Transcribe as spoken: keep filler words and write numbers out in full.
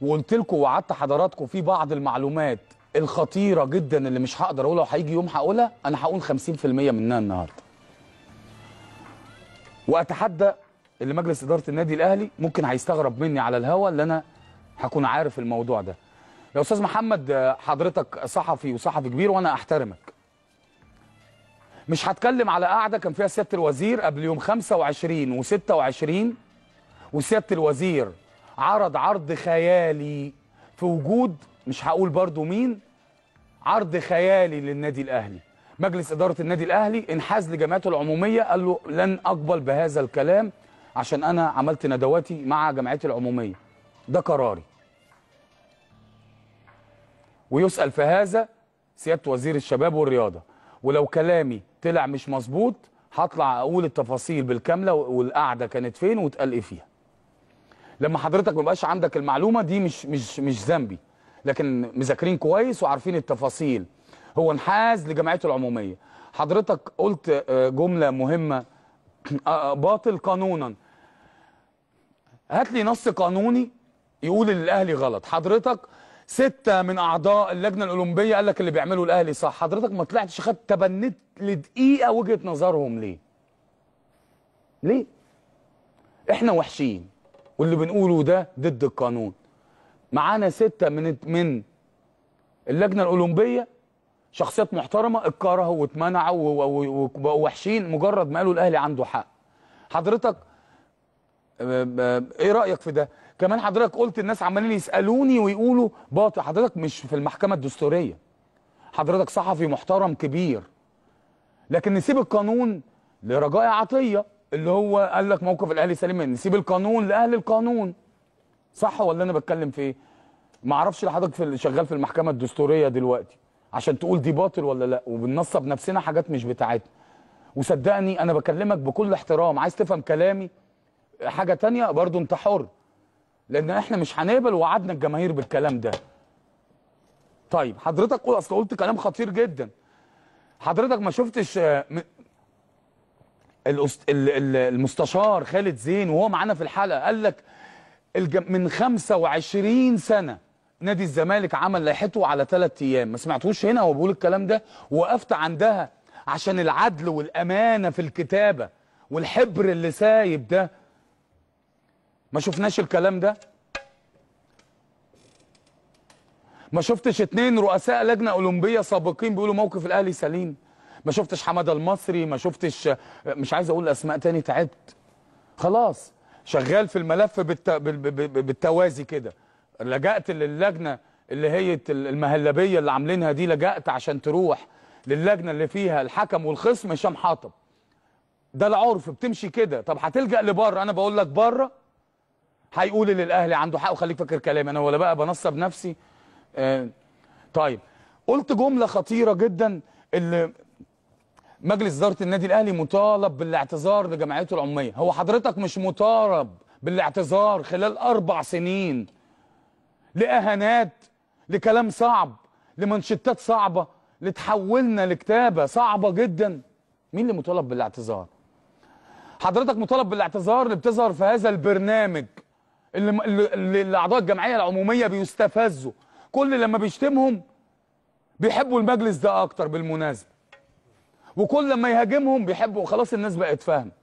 وقلت لكم وعدت حضراتكم في بعض المعلومات الخطيره جدا اللي مش هقدر اقولها وهيجي يوم هقولها، انا هقول خمسين بالمية منها النهارده. واتحدى اللي مجلس اداره النادي الاهلي ممكن هيستغرب مني على الهوا اللي انا هكون عارف الموضوع ده. يا استاذ محمد حضرتك صحفي وصحفي كبير وانا احترمك. مش هتكلم على قاعده كان فيها سياده الوزير قبل يوم خمسة وعشرين وستة وعشرين وسياده الوزير عرض عرض خيالي في وجود مش هقول برضو مين، عرض خيالي للنادي الاهلي. مجلس اداره النادي الاهلي انحاز لجمعيته العموميه قال له لن اقبل بهذا الكلام عشان انا عملت ندواتي مع جمعيتي العموميه، ده قراري. ويسال في هذا سياده وزير الشباب والرياضه، ولو كلامي طلع مش مظبوط هطلع اقول التفاصيل بالكامله والقعده كانت فين واتقال ايه فيها. لما حضرتك ما بقاش عندك المعلومه دي مش مش مش ذنبي، لكن مذاكرين كويس وعارفين التفاصيل. هو انحاز لجمعيته العموميه، حضرتك قلت جمله مهمه باطل قانونا. هات لي نص قانوني يقول اللي الاهلي غلط. حضرتك ستة من اعضاء اللجنه الاولمبيه قال لك اللي بيعمله الاهلي صح، حضرتك ما طلعتش خدت تبنيت لدقيقه وجهه نظرهم ليه؟ ليه؟ احنا وحشين واللي بنقوله ده ضد القانون. معانا ستة من من اللجنه الاولمبيه شخصيات محترمه اتكرهوا واتمنعوا وبقوا وحشين مجرد ما قالوا الاهلي عنده حق. حضرتك ايه رايك في ده؟ كمان حضرتك قلت الناس عمالين يسالوني ويقولوا باطل، حضرتك مش في المحكمه الدستوريه. حضرتك صحفي محترم كبير. لكن نسيب القانون لرجاء عطيه اللي هو قال لك موقف الاهلي سليم، نسيب القانون لاهل القانون. صح ولا انا بتكلم في ايه؟ ما اعرفش لحضرتك في شغال في المحكمه الدستوريه دلوقتي عشان تقول دي باطل ولا لا، وبننصب نفسنا حاجات مش بتاعتنا. وصدقني انا بكلمك بكل احترام، عايز تفهم كلامي حاجه تانية برضو انت حر، لان احنا مش هنقبل وعدنا الجماهير بالكلام ده. طيب حضرتك قول اصل قلت كلام خطير جدا. حضرتك ما شفتش المستشار خالد زين وهو معانا في الحلقه قال لك من خمسة وعشرين سنه نادي الزمالك عمل لائحته على ثلاث ايام، ما سمعتوش هنا هو بيقول الكلام ده؟ وقفت عندها عشان العدل والامانه في الكتابه والحبر اللي سايب ده. ما شفناش الكلام ده؟ ما شفتش اتنين رؤساء لجنه اولمبيه سابقين بيقولوا موقف الاهلي سليم؟ ما شفتش حمادة المصري؟ ما شفتش، مش عايز اقول اسماء تاني تعبت. خلاص شغال في الملف بالت... بالتوازي كده. لجأت للجنه اللي هي المهلبيه اللي عاملينها دي، لجأت عشان تروح للجنه اللي فيها الحكم والخصم هشام حاطب. ده العرف بتمشي كده. طب هتلجأ لبره، انا بقول لك بره هيقول اللي الاهلي عنده حق، وخليك فاكر كلامي انا ولا بقى بنصب نفسي. آه طيب قلت جمله خطيره جدا اللي مجلس اداره النادي الاهلي مطالب بالاعتذار لجمعيته العموميه. هو حضرتك مش مطالب بالاعتذار خلال اربع سنين لاهانات، لكلام صعب، لمانشيتات صعبه، لتحولنا لكتابه صعبه جدا. مين اللي مطالب بالاعتذار؟ حضرتك مطالب بالاعتذار اللي بتظهر في هذا البرنامج اللي, اللي اعضاء الجمعيه العموميه بيستفزوا، كل لما بيشتمهم بيحبوا المجلس ده اكتر بالمناسبه، وكل لما يهاجمهم بيحبوا، خلاص الناس بقت فاهمه.